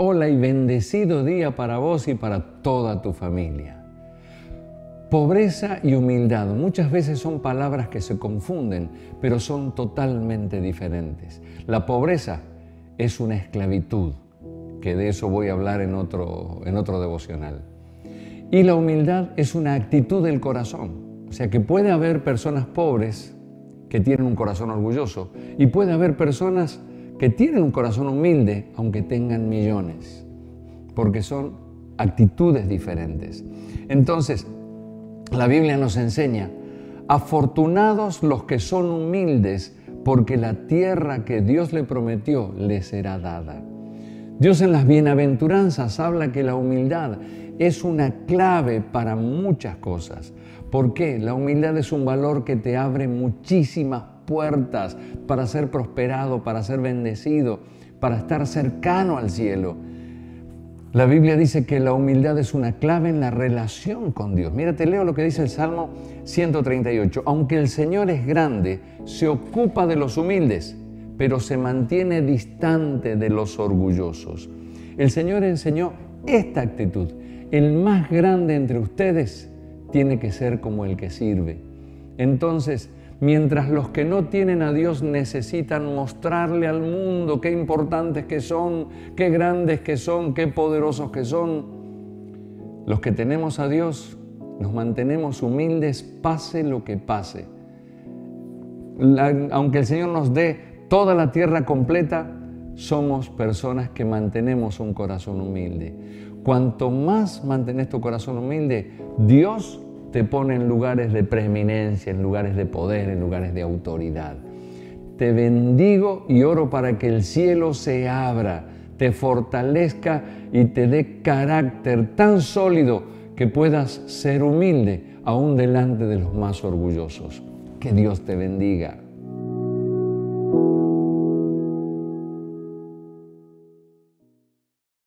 Hola y bendecido día para vos y para toda tu familia. Pobreza y humildad muchas veces son palabras que se confunden, pero son totalmente diferentes. La pobreza es una esclavitud, que de eso voy a hablar en otro devocional. Y la humildad es una actitud del corazón. O sea que puede haber personas pobres que tienen un corazón orgulloso y puede haber personas que tienen un corazón humilde, aunque tengan millones, porque son actitudes diferentes. Entonces, la Biblia nos enseña, afortunados los que son humildes, porque la tierra que Dios le prometió les será dada. Dios en las bienaventuranzas habla que la humildad es una clave para muchas cosas. ¿Por qué? La humildad es un valor que te abre muchísimas puertas para ser prosperado, para ser bendecido, para estar cercano al cielo. La Biblia dice que la humildad es una clave en la relación con Dios. Mira, te leo lo que dice el Salmo 138. Aunque el Señor es grande, se ocupa de los humildes, pero se mantiene distante de los orgullosos. El Señor enseñó esta actitud. El más grande entre ustedes tiene que ser como el que sirve. Entonces, mientras los que no tienen a Dios necesitan mostrarle al mundo qué importantes que son, qué grandes que son, qué poderosos que son, los que tenemos a Dios nos mantenemos humildes pase lo que pase. Aunque el Señor nos dé toda la tierra completa, somos personas que mantenemos un corazón humilde. Cuanto más mantenés tu corazón humilde, Dios te pone en lugares de preeminencia, en lugares de poder, en lugares de autoridad. Te bendigo y oro para que el cielo se abra, te fortalezca y te dé carácter tan sólido que puedas ser humilde aún delante de los más orgullosos. Que Dios te bendiga.